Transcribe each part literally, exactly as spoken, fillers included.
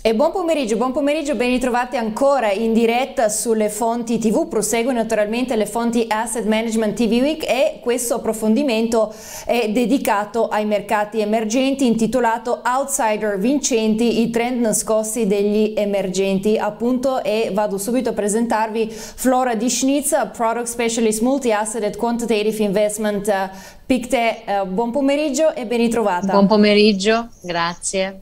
E buon pomeriggio, buon pomeriggio, ben ritrovati ancora in diretta sulle Fonti tivù. Prosegue naturalmente le Fonti Asset Management tivù Week e questo approfondimento è dedicato ai mercati emergenti, intitolato Outsider Vincenti, i trend nascosti degli emergenti, appunto, e vado subito a presentarvi Flora Dishnica, Product Specialist Multi Asset and Quantitative Investment uh, Pictet. Uh, buon pomeriggio e ben ritrovata. Buon pomeriggio, grazie.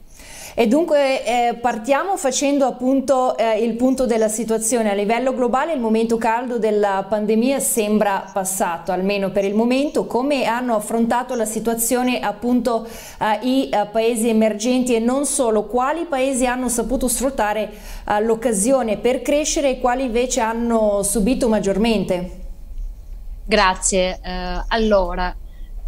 E dunque eh, partiamo facendo appunto eh, il punto della situazione. A livello globale il momento caldo della pandemia sembra passato, almeno per il momento. Come hanno affrontato la situazione appunto eh, i eh, paesi emergenti e non solo? Quali paesi hanno saputo sfruttare eh, l'occasione per crescere e quali invece hanno subito maggiormente? Grazie. Eh, allora,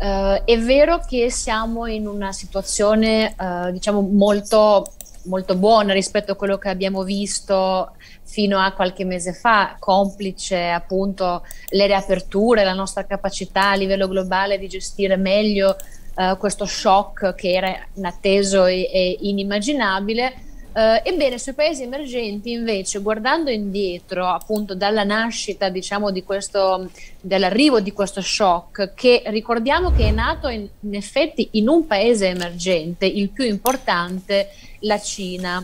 Uh, è vero che siamo in una situazione uh, diciamo molto, molto buona rispetto a quello che abbiamo visto fino a qualche mese fa, complice appunto le riaperture, la nostra capacità a livello globale di gestire meglio uh, questo shock che era inatteso e, e inimmaginabile. Uh, ebbene, sui paesi emergenti invece, guardando indietro appunto dalla nascita, diciamo, di questo, dell'arrivo di questo shock, che ricordiamo che è nato in, in effetti in un paese emergente, il più importante, la Cina.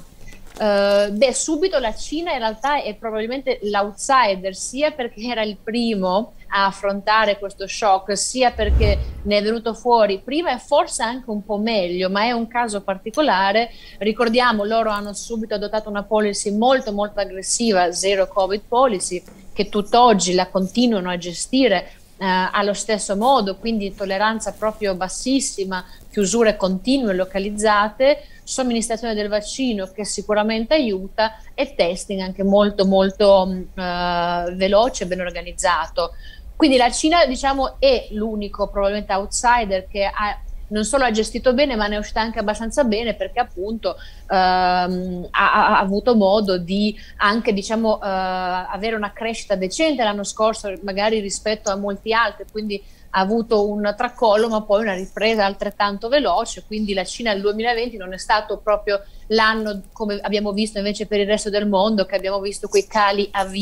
Uh, beh, subito la Cina in realtà è probabilmente l'outsider, sia perché era il primo a affrontare questo shock, sia perché ne è venuto fuori prima e forse anche un po' meglio, ma è un caso particolare. Ricordiamo, loro hanno subito adottato una policy molto molto aggressiva, zero covid policy, che tutt'oggi la continuano a gestire eh, allo stesso modo, quindi tolleranza proprio bassissima, chiusure continue localizzate, somministrazione del vaccino che sicuramente aiuta e testing anche molto molto eh, veloce e ben organizzato. Quindi la Cina, diciamo, è l'unico probabilmente outsider che ha, non solo ha gestito bene, ma ne è uscita anche abbastanza bene, perché appunto ehm, ha, ha avuto modo di anche, diciamo, eh, avere una crescita decente l'anno scorso magari rispetto a molti altri, quindi ha avuto un tracollo ma poi una ripresa altrettanto veloce. Quindi la Cina nel duemilaventi non è stato proprio l'anno come abbiamo visto invece per il resto del mondo, che abbiamo visto quei cali a V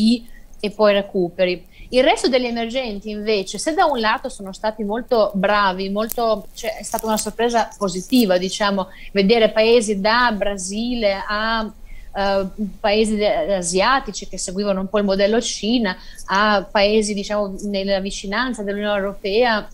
e poi recuperi. Il resto degli emergenti invece, se da un lato sono stati molto bravi, molto, cioè, è stata una sorpresa positiva, diciamo, vedere paesi da Brasile a Uh, paesi asiatici che seguivano un po' il modello Cina, a paesi, diciamo, nella vicinanza dell'Unione Europea,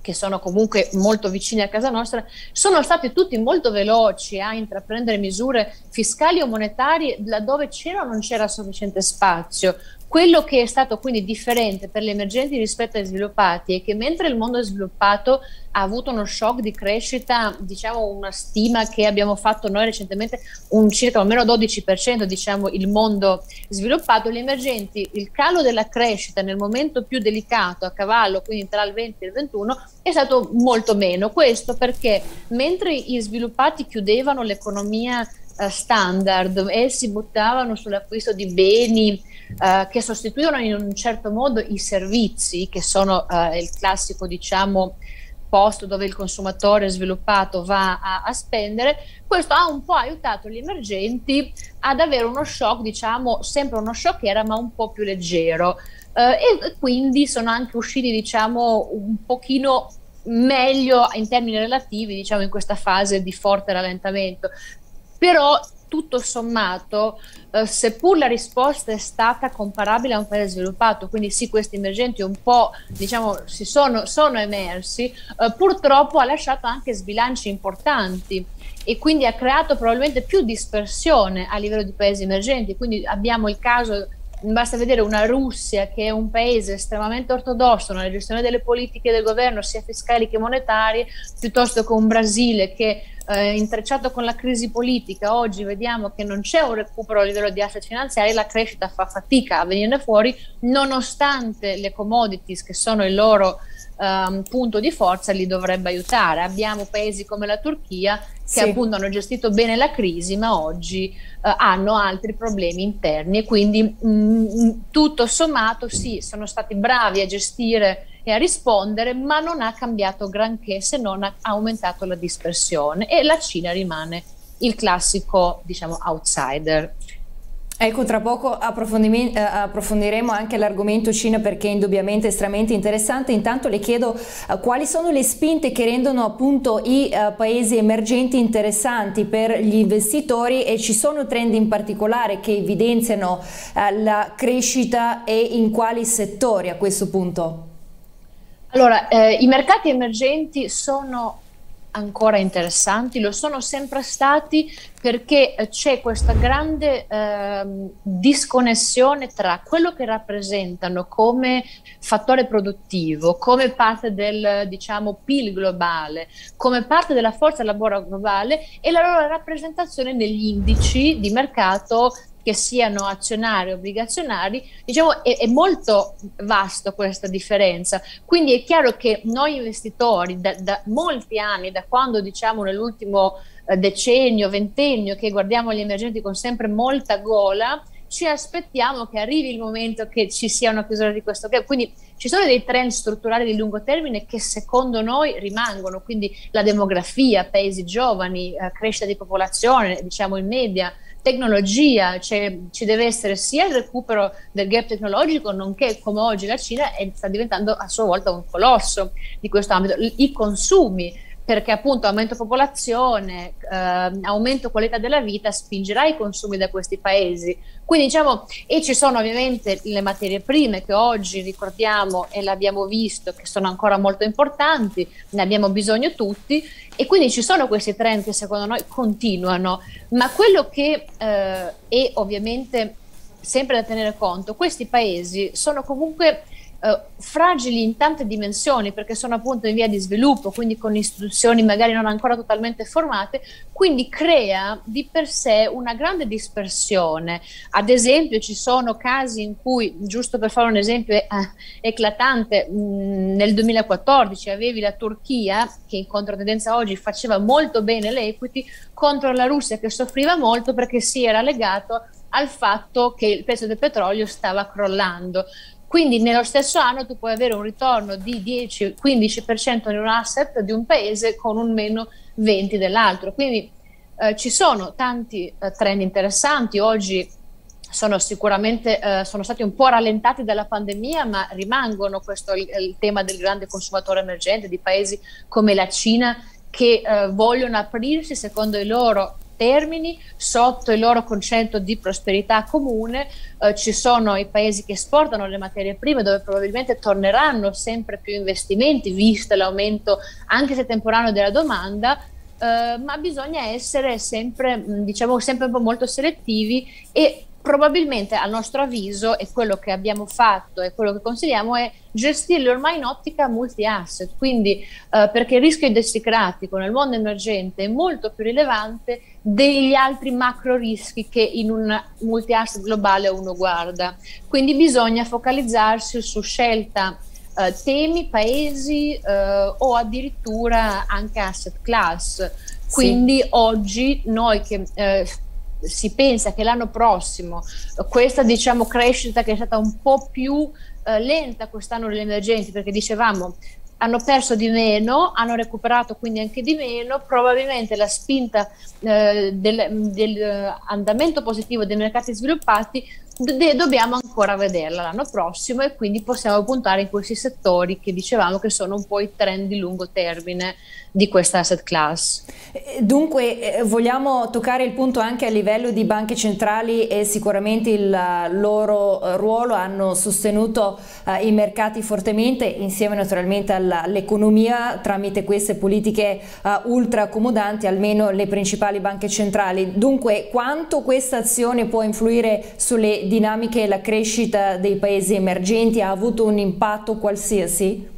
che sono comunque molto vicini a casa nostra, sono stati tutti molto veloci a intraprendere misure fiscali o monetarie laddove c'era o non c'era sufficiente spazio. Quello che è stato quindi differente per gli emergenti rispetto agli sviluppati è che mentre il mondo sviluppato ha avuto uno shock di crescita, diciamo una stima che abbiamo fatto noi recentemente, un circa almeno dodici per cento, diciamo, il mondo sviluppato, gli emergenti, il calo della crescita nel momento più delicato a cavallo, quindi tra il venti e il ventuno, è stato molto meno. Questo perché mentre gli sviluppati chiudevano l'economia standard e si buttavano sull'acquisto di beni uh, che sostituivano in un certo modo i servizi, che sono uh, il classico, diciamo, posto dove il consumatore sviluppato va a, a spendere, questo ha un po' aiutato gli emergenti ad avere uno shock, diciamo, sempre uno shock era ma un po' più leggero, uh, e quindi sono anche usciti, diciamo, un pochino meglio in termini relativi, diciamo, in questa fase di forte rallentamento. Però tutto sommato, eh, seppur la risposta è stata comparabile a un paese sviluppato, quindi sì, questi emergenti un po', diciamo, si sono, sono emersi, eh, purtroppo ha lasciato anche sbilanci importanti e quindi ha creato probabilmente più dispersione a livello di paesi emergenti. Quindi abbiamo il caso, basta vedere una Russia che è un paese estremamente ortodosso nella gestione delle politiche del governo, sia fiscali che monetarie, piuttosto che un Brasile che, eh, intrecciato con la crisi politica, oggi vediamo che non c'è un recupero a livello di asset finanziari, la crescita fa fatica a venirne fuori, nonostante le commodities, che sono il loro Um, punto di forza, li dovrebbe aiutare. Abbiamo paesi come la Turchia che sì, appunto hanno gestito bene la crisi, ma oggi uh, hanno altri problemi interni e quindi mh, tutto sommato sì, sono stati bravi a gestire e a rispondere, ma non ha cambiato granché, se non ha aumentato la dispersione, e la Cina rimane il classico, diciamo, outsider. Ecco, tra poco approfondiremo anche l'argomento Cina, perché è indubbiamente estremamente interessante. Intanto le chiedo uh, quali sono le spinte che rendono appunto i uh, paesi emergenti interessanti per gli investitori, e ci sono trend in particolare che evidenziano uh, la crescita e in quali settori a questo punto? Allora, eh, i mercati emergenti sono ancora interessanti, lo sono sempre stati, perché c'è questa grande eh, disconnessione tra quello che rappresentano come fattore produttivo, come parte del, diciamo, P I L globale, come parte della forza lavoro globale, e la loro rappresentazione negli indici di mercato, che siano azionari o obbligazionari. Diciamo è, è molto vasto questa differenza, quindi è chiaro che noi investitori da, da molti anni, da quando, diciamo, nell'ultimo eh, decennio, ventennio, che guardiamo gli emergenti con sempre molta gola, ci aspettiamo che arrivi il momento che ci sia una chiusura di questo gap. Quindi ci sono dei trend strutturali di lungo termine che secondo noi rimangono, quindi la demografia, paesi giovani, eh, crescita di popolazione, diciamo in media, tecnologia, cioè ci deve essere sia il recupero del gap tecnologico, nonché, come oggi la Cina è, sta diventando a sua volta un colosso di questo ambito, i consumi, perché appunto aumento popolazione, eh, aumento qualità della vita spingerà i consumi da questi paesi. Quindi, diciamo, e ci sono ovviamente le materie prime che oggi ricordiamo e l'abbiamo visto che sono ancora molto importanti, ne abbiamo bisogno tutti, e quindi ci sono questi trend che secondo noi continuano. Ma quello che eh, è ovviamente sempre da tenere conto, questi paesi sono comunque Uh, fragili in tante dimensioni, perché sono appunto in via di sviluppo, quindi con istituzioni magari non ancora totalmente formate, quindi crea di per sé una grande dispersione. Ad esempio, ci sono casi in cui, giusto per fare un esempio eh, eclatante, mh, nel duemilaquattordici avevi la Turchia che in controtendenza oggi faceva molto bene l'equity, contro la Russia che soffriva molto perché si era legato al fatto che il prezzo del petrolio stava crollando. Quindi nello stesso anno tu puoi avere un ritorno di dieci quindici per cento in un asset di un paese con un meno venti per cento dell'altro. Quindi eh, ci sono tanti eh, trend interessanti. Oggi sono sicuramente eh, sono stati un po' rallentati dalla pandemia, ma rimangono questo il, il tema del grande consumatore emergente, di paesi come la Cina che eh, vogliono aprirsi secondo i loro termini, sotto il loro concetto di prosperità comune. Eh, ci sono i paesi che esportano le materie prime, dove probabilmente torneranno sempre più investimenti, visto l'aumento anche se temporaneo della domanda, eh, ma bisogna essere sempre, diciamo, sempre un po' molto selettivi, e probabilmente a nostro avviso, e quello che abbiamo fatto e quello che consigliamo, è gestirli ormai in ottica multi-asset, quindi eh, perché il rischio idrossicratico nel mondo emergente è molto più rilevante degli altri macro rischi che in un multi-asset globale uno guarda. Quindi bisogna focalizzarsi su scelta, eh, temi, paesi eh, o addirittura anche asset class. Quindi sì, oggi noi che eh, si pensa che l'anno prossimo questa, diciamo, crescita che è stata un po' più eh, lenta quest'anno degli emergenti, perché dicevamo hanno perso di meno, hanno recuperato quindi anche di meno, probabilmente la spinta eh, del, dell'andamento positivo dei mercati sviluppati de dobbiamo ancora vederla l'anno prossimo, e quindi possiamo puntare in questi settori che dicevamo che sono un po' i trend di lungo termine di questa asset class. Dunque eh, vogliamo toccare il punto anche a livello di banche centrali, e sicuramente il loro eh, ruolo, hanno sostenuto eh, i mercati fortemente, insieme naturalmente all'economia tramite queste politiche eh, ultra accomodanti, almeno le principali banche centrali. Dunque, quanto questa azione può influire sulle dinamiche e la crescita dei paesi emergenti? Ha avuto un impatto qualsiasi?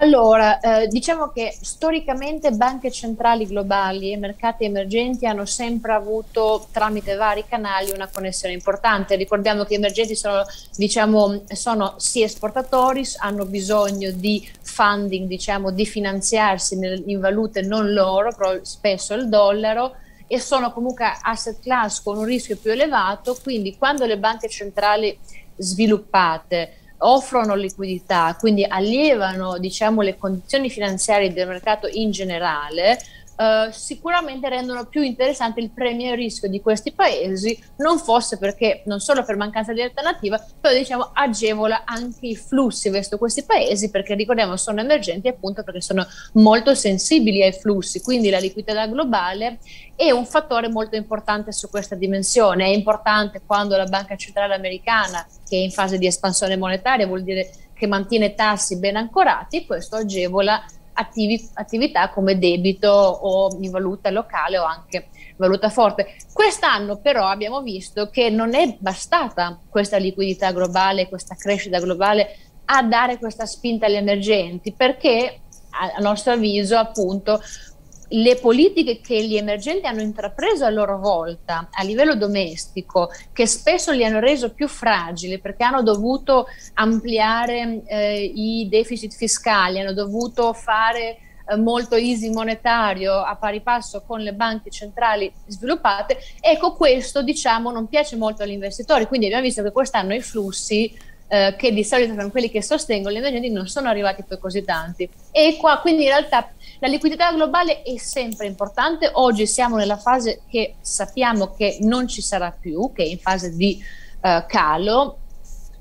Allora, eh, diciamo che storicamente banche centrali globali e mercati emergenti hanno sempre avuto, tramite vari canali, una connessione importante. Ricordiamo che gli emergenti sono, diciamo, sono sì esportatori, hanno bisogno di funding, diciamo, di finanziarsi nel, in valute non loro, però spesso il dollaro, e sono comunque asset class con un rischio più elevato. Quindi quando le banche centrali sviluppate offrono liquidità, quindi allievano, diciamo, le condizioni finanziarie del mercato in generale, eh, sicuramente rendono più interessante il premio a rischio di questi paesi, non fosse perché non solo per mancanza di alternativa, però diciamo agevola anche i flussi verso questi paesi, perché ricordiamo sono emergenti appunto perché sono molto sensibili ai flussi, quindi la liquidità globale è un fattore molto importante su questa dimensione. È importante quando la Banca Centrale Americana, che è in fase di espansione monetaria, vuol dire che mantiene tassi ben ancorati, questo agevola attivi, attività come debito o in valuta locale o anche valuta forte. Quest'anno però abbiamo visto che non è bastata questa liquidità globale, questa crescita globale a dare questa spinta agli emergenti, perché a nostro avviso appunto le politiche che gli emergenti hanno intrapreso a loro volta a livello domestico, che spesso li hanno reso più fragili perché hanno dovuto ampliare eh, i deficit fiscali, hanno dovuto fare eh, molto easing monetario a pari passo con le banche centrali sviluppate, ecco questo diciamo non piace molto agli investitori, quindi abbiamo visto che quest'anno i flussi eh, che di solito sono quelli che sostengono gli emergenti non sono arrivati poi così tanti. E qua quindi in realtà la liquidità globale è sempre importante, oggi siamo nella fase che sappiamo che non ci sarà più, che è in fase di eh, calo,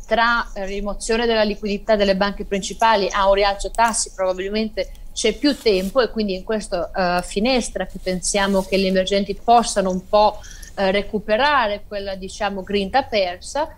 tra rimozione della liquidità delle banche principali a un rialzo tassi probabilmente c'è più tempo, e quindi in questa eh, finestra che pensiamo che gli emergenti possano un po' eh, recuperare quella diciamo grinta persa.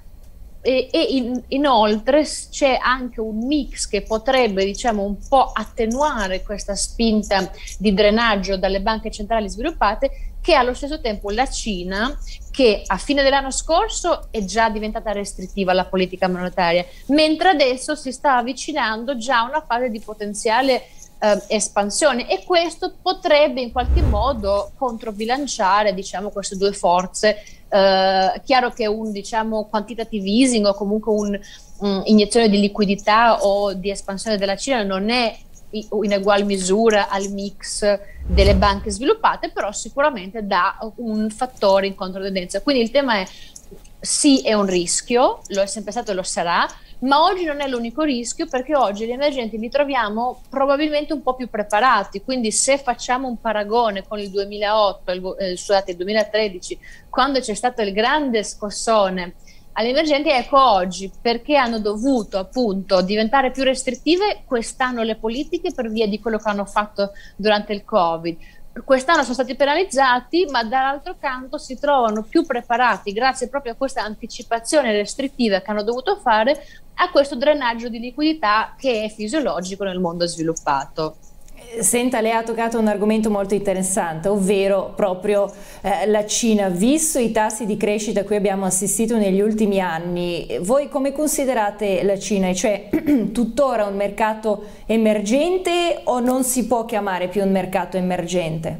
E, e in, inoltre c'è anche un mix che potrebbe diciamo un po' attenuare questa spinta di drenaggio dalle banche centrali sviluppate, che allo stesso tempo la Cina, che a fine dell'anno scorso è già diventata restrittiva alla politica monetaria, mentre adesso si sta avvicinando già a una fase di potenziale eh, espansione, e questo potrebbe in qualche modo controbilanciare diciamo queste due forze. Uh, chiaro che un diciamo quantitative easing o comunque un'iniezione um, di liquidità o di espansione della Cina non è in egual misura al mix delle banche sviluppate, però sicuramente dà un fattore in controtendenza. Quindi il tema è sì, è un rischio, lo è sempre stato e lo sarà, ma oggi non è l'unico rischio, perché oggi gli emergenti li troviamo probabilmente un po' più preparati, quindi se facciamo un paragone con il duemilaotto, il, eh, scusate, il duemilatredici, quando c'è stato il grande scossone agli emergenti, ecco oggi perché hanno dovuto appunto diventare più restrittive quest'anno le politiche per via di quello che hanno fatto durante il Covid. Quest'anno sono stati penalizzati, ma dall'altro canto si trovano più preparati grazie proprio a questa anticipazione restrittiva che hanno dovuto fare a questo drenaggio di liquidità che è fisiologico nel mondo sviluppato. Senta, lei ha toccato un argomento molto interessante, ovvero proprio eh, la Cina. Visto i tassi di crescita a cui abbiamo assistito negli ultimi anni, voi come considerate la Cina? Cioè, tuttora un mercato emergente o non si può chiamare più un mercato emergente?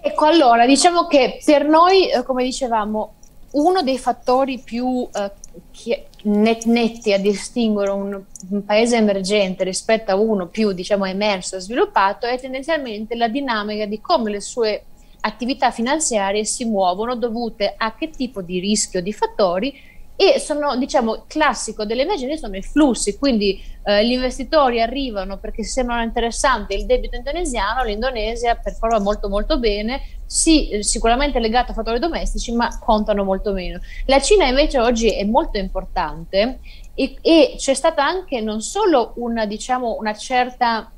Ecco, allora, diciamo che per noi, come dicevamo, uno dei fattori più eh, net netti a distinguere un, un paese emergente rispetto a uno più diciamo emerso e sviluppato è tendenzialmente la dinamica di come le sue attività finanziarie si muovono dovute a che tipo di rischio di fattori, e sono diciamo classico delle emergenze sono i flussi, quindi eh, gli investitori arrivano perché sembrano interessanti il debito indonesiano, l'Indonesia performa molto molto bene, sì, sicuramente legato a fattori domestici ma contano molto meno. La Cina invece oggi è molto importante, e, e c'è stata anche non solo una diciamo una certa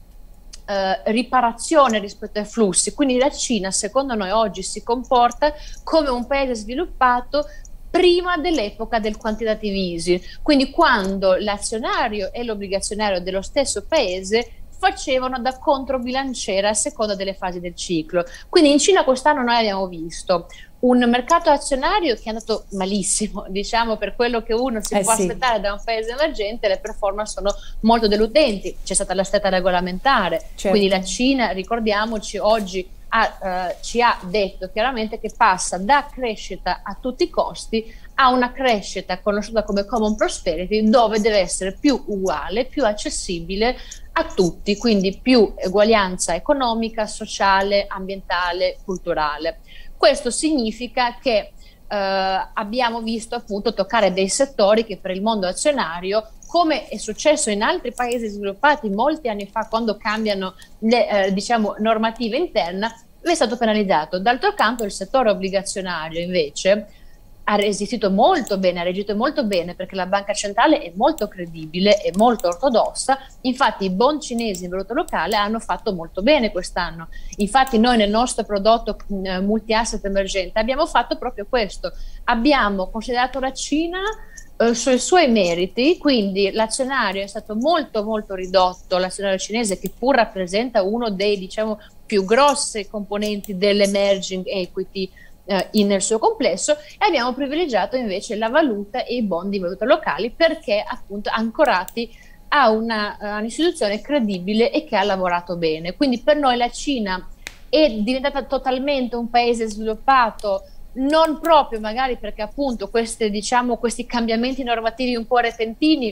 Uh, riparazione rispetto ai flussi, quindi la Cina secondo noi oggi si comporta come un paese sviluppato prima dell'epoca del quantitative easing, quindi quando l'azionario e l'obbligazionario dello stesso paese facevano da controbilanciera a seconda delle fasi del ciclo. Quindi in Cina quest'anno noi abbiamo visto un mercato azionario che è andato malissimo, diciamo per quello che uno si eh può sì. aspettare da un paese emergente, le performance sono molto deludenti, c'è stata la stretta regolamentare, certo. Quindi la Cina, ricordiamoci, oggi ha, eh, ci ha detto chiaramente che passa da crescita a tutti i costi a una crescita conosciuta come common prosperity, dove deve essere più uguale, più accessibile a tutti, quindi più uguaglianza economica, sociale, ambientale, culturale. Questo significa che eh, abbiamo visto appunto toccare dei settori che per il mondo azionario, come è successo in altri paesi sviluppati molti anni fa quando cambiano le eh, diciamo, normative interne, è stato penalizzato. D'altro canto il settore obbligazionario invece ha resistito molto bene, ha reagito molto bene, perché la banca centrale è molto credibile e molto ortodossa. Infatti i bond cinesi in valuta locale hanno fatto molto bene quest'anno. Infatti noi nel nostro prodotto eh, multi-asset emergente abbiamo fatto proprio questo, abbiamo considerato la Cina eh, sui suoi meriti, quindi l'azionario è stato molto molto ridotto, l'azionario cinese, che pur rappresenta uno dei diciamo più grossi componenti dell'emerging equity In, nel suo complesso, e abbiamo privilegiato invece la valuta e i bond di valuta locali, perché appunto ancorati a un'istituzione credibile e che ha lavorato bene. Quindi per noi la Cina è diventata totalmente un paese sviluppato, non proprio magari perché appunto queste, diciamo, questi cambiamenti normativi un po' repentini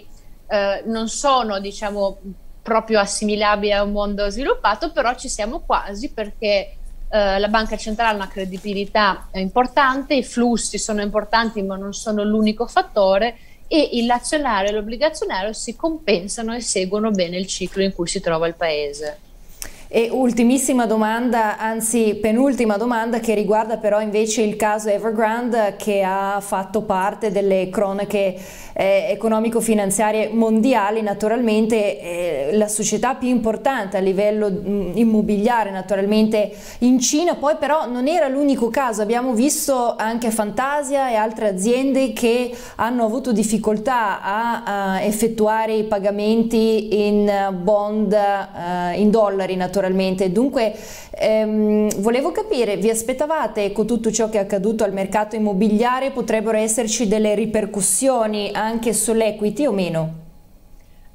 eh, non sono diciamo proprio assimilabili a un mondo sviluppato, però ci siamo quasi, perché Uh, la banca centrale ha una credibilità importante, i flussi sono importanti ma non sono l'unico fattore, e il azionario e l'obbligazionario si compensano e seguono bene il ciclo in cui si trova il paese. E ultimissima domanda, anzi penultima domanda, che riguarda però invece il caso Evergrande, che ha fatto parte delle cronache eh, economico-finanziarie mondiali. Naturalmente eh, la società più importante a livello mh, immobiliare naturalmente in Cina. Poi però non era l'unico caso, abbiamo visto anche Fantasia e altre aziende che hanno avuto difficoltà a, a effettuare i pagamenti in bond, uh, in dollari naturalmente. Dunque ehm, volevo capire, vi aspettavate, con tutto ciò che è accaduto al mercato immobiliare, potrebbero esserci delle ripercussioni anche sull'equity o meno?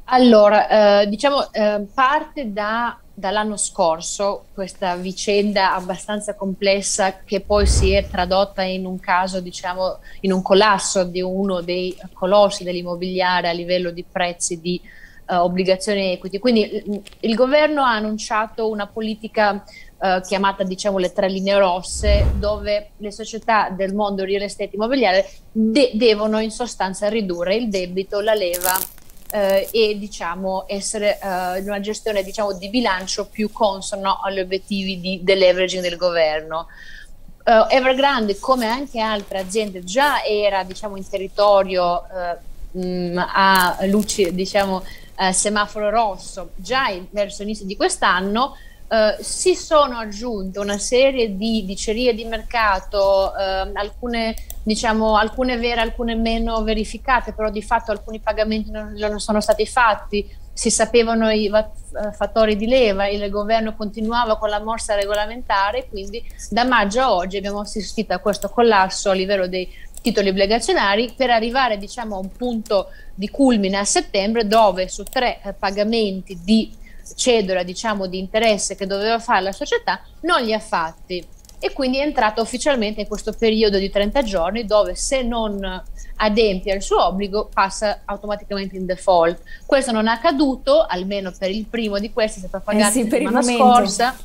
Allora, eh, diciamo eh, parte da, dall'anno scorso questa vicenda abbastanza complessa, che poi si è tradotta in un caso, diciamo, in un collasso di uno dei colossi dell'immobiliare a livello di prezzi di Uh, obbligazioni equity. Quindi il, il governo ha annunciato una politica uh, chiamata diciamo le tre linee rosse, dove le società del mondo real estate immobiliare de devono in sostanza ridurre il debito, la leva uh, e diciamo essere uh, in una gestione diciamo di bilancio più consono agli obiettivi di deleveraging del governo. Uh, Evergrande, come anche altre aziende, già era diciamo in territorio uh, mh, a luci diciamo Uh, semaforo rosso già verso l'inizio di quest'anno. Uh, si sono aggiunte una serie di dicerie di mercato, uh, alcune diciamo alcune vere, alcune meno verificate, però di fatto alcuni pagamenti non, non sono stati fatti, si sapevano i fattori di leva, il governo continuava con la morsa regolamentare. Quindi da maggio a oggi abbiamo assistito a questo collasso a livello dei titoli obbligazionari, per arrivare diciamo a un punto di culmine a settembre, dove su tre eh, pagamenti di cedola diciamo di interesse che doveva fare la società non li ha fatti, e quindi è entrato ufficialmente in questo periodo di trenta giorni, dove se non adempie al suo obbligo passa automaticamente in default. Questo non è accaduto, almeno per il primo di questi, è stato pagato eh sì, per settimana scorsa.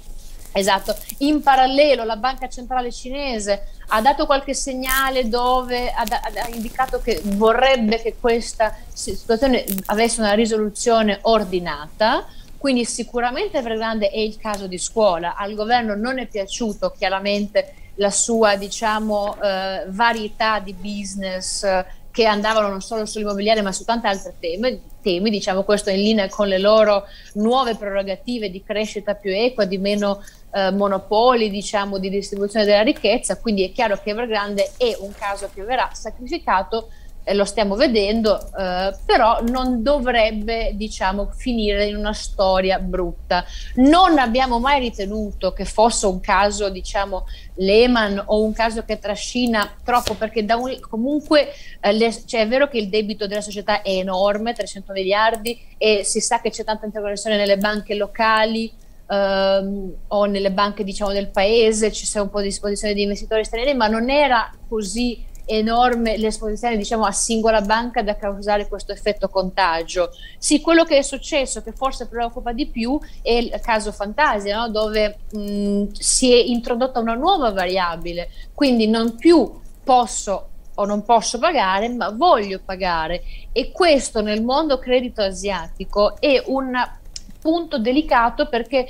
Esatto. In parallelo la banca centrale cinese ha dato qualche segnale, dove ha, ha indicato che vorrebbe che questa situazione avesse una risoluzione ordinata. Quindi sicuramente Evergrande è il caso di scuola. Al governo non è piaciuto chiaramente la sua diciamo eh, varietà di business eh, che andavano non solo sull'immobiliare ma su tanti altri temi, temi, diciamo questo in linea con le loro nuove prerogative di crescita più equa, di meno eh, monopoli, diciamo, di distribuzione della ricchezza. Quindi è chiaro che Evergrande è un caso che verrà sacrificato, eh, lo stiamo vedendo, eh, però non dovrebbe diciamo finire in una storia brutta. Non abbiamo mai ritenuto che fosse un caso diciamo Lehman o un caso che trascina troppo, perché da un, comunque eh, le, cioè è vero che il debito della società è enorme, trecento miliardi, e si sa che c'è tanta interconnessione nelle banche locali ehm, o nelle banche diciamo del paese, ci sia un po' di esposizione di investitori stranieri, ma non era così enorme l'esposizione diciamo a singola banca da causare questo effetto contagio. Sì, quello che è successo, che forse preoccupa di più, è il caso Fantasia, no? Dove mh, si è introdotta una nuova variabile, quindi non più posso o non posso pagare, ma voglio pagare. E questo nel mondo credito asiatico è un punto delicato, perché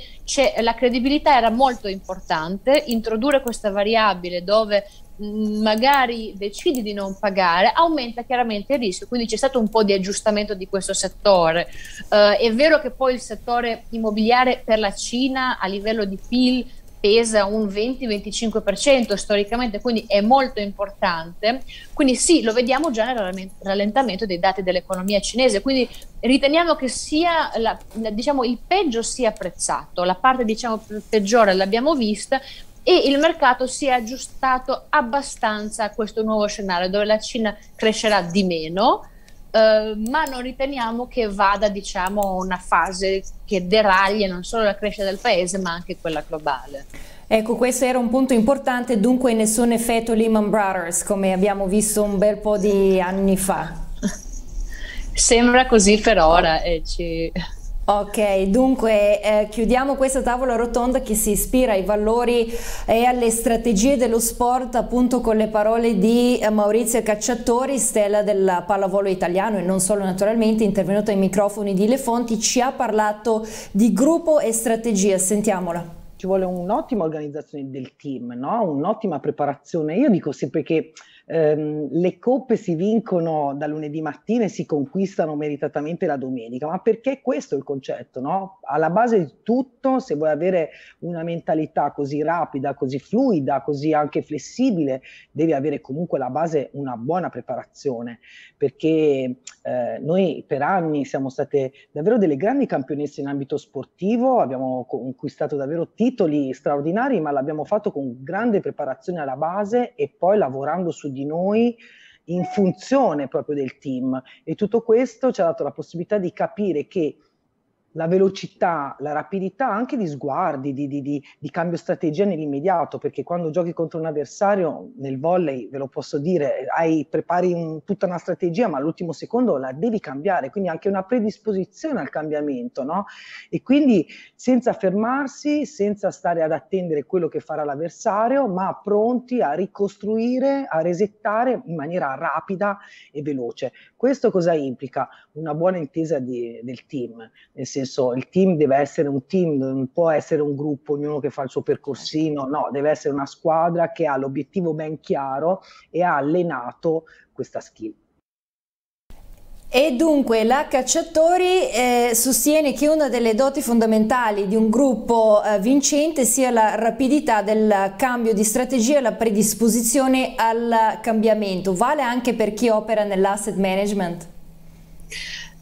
la credibilità era molto importante. Introdurre questa variabile dove mh, magari decidi di non pagare aumenta chiaramente il rischio, quindi c'è stato un po' di aggiustamento di questo settore. Uh, è vero che poi il settore immobiliare per la Cina a livello di P I L pesa un venti venticinque per cento storicamente, quindi è molto importante. Quindi sì, lo vediamo già nel rallentamento dei dati dell'economia cinese, quindi riteniamo che sia la, diciamo, il peggio sia apprezzato, la parte diciamo peggiore l'abbiamo vista, e il mercato si è aggiustato abbastanza a questo nuovo scenario dove la Cina crescerà di meno. Uh, ma non riteniamo che vada diciamo a una fase che deraglia non solo la crescita del paese ma anche quella globale. Ecco, questo era un punto importante, dunque nessun effetto Lehman Brothers come abbiamo visto un bel po' di anni fa. Sembra così per ora. E ci... Ok, dunque eh, chiudiamo questa tavola rotonda che si ispira ai valori e alle strategie dello sport, appunto con le parole di Maurizio Cacciatori, stella del pallavolo italiano e non solo naturalmente, intervenuto ai microfoni di Le Fonti. Ci ha parlato di gruppo e strategia, sentiamola. Ci vuole un'ottima organizzazione del team, no? Un'ottima preparazione. Io dico sempre che ehm, le coppe si vincono da lunedì mattina e si conquistano meritatamente la domenica, ma perché questo è il concetto, no? Alla base di tutto, se vuoi avere una mentalità così rapida, così fluida, così anche flessibile, devi avere comunque alla base una buona preparazione, perché eh, noi per anni siamo state davvero delle grandi campionesse in ambito sportivo, abbiamo conquistato davvero titoli titoli straordinari, ma l'abbiamo fatto con grande preparazione alla base e poi lavorando su di noi in funzione proprio del team, e tutto questo ci ha dato la possibilità di capire che la velocità, la rapidità anche di sguardi, di, di, di, di cambio strategia nell'immediato, perché quando giochi contro un avversario nel volley, ve lo posso dire, hai, prepari un, tutta una strategia, ma all'ultimo secondo la devi cambiare, quindi anche una predisposizione al cambiamento, no? E quindi senza fermarsi, senza stare ad attendere quello che farà l'avversario, ma pronti a ricostruire, a resettare in maniera rapida e veloce. Questo cosa implica? Una buona intesa di, del team, nel senso il team deve essere un team, non può essere un gruppo, ognuno che fa il suo percorsino, no, deve essere una squadra che ha l'obiettivo ben chiaro e ha allenato questa skill. E dunque la Cacciatori eh, sostiene che una delle doti fondamentali di un gruppo eh, vincente sia la rapidità del cambio di strategia e la predisposizione al cambiamento. Vale anche per chi opera nell'asset management?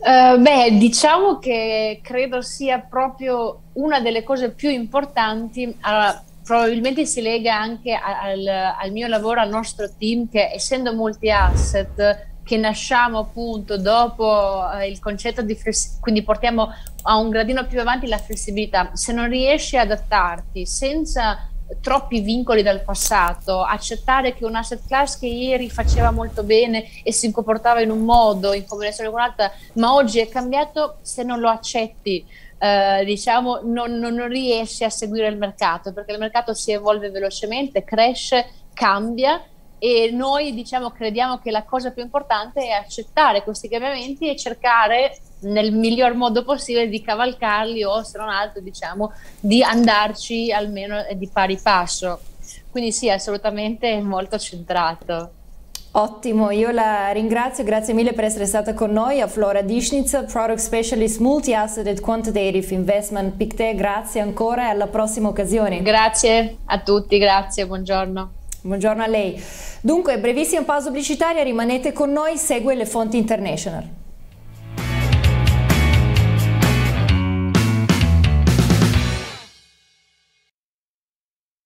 Uh, beh, diciamo che credo sia proprio una delle cose più importanti. Allora, probabilmente si lega anche al, al mio lavoro, al nostro team, che essendo multi-asset, che nasciamo appunto dopo eh, il concetto di flessibilità, quindi portiamo a un gradino più avanti la flessibilità. Se non riesci ad adattarti senza troppi vincoli dal passato, accettare che un asset class che ieri faceva molto bene e si comportava in un modo in combinazione con un'altra, ma oggi è cambiato, se non lo accetti eh, diciamo non, non riesci a seguire il mercato, perché il mercato si evolve velocemente, cresce, cambia, e noi diciamo crediamo che la cosa più importante è accettare questi cambiamenti e cercare nel miglior modo possibile di cavalcarli, o se non altro diciamo di andarci almeno di pari passo. Quindi sì, assolutamente molto centrato. Ottimo, io la ringrazio, grazie mille per essere stata con noi, a Flora Dishnica, Product Specialist Multi-Asset and Quantitative Investment Pictet. Grazie ancora e alla prossima occasione. Grazie a tutti, grazie, buongiorno. Buongiorno a lei. Dunque, brevissima pausa pubblicitaria, rimanete con noi, segue Le Fonti International.